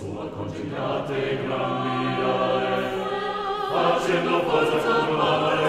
sua concentrate grammiare, facendo forza con l'amore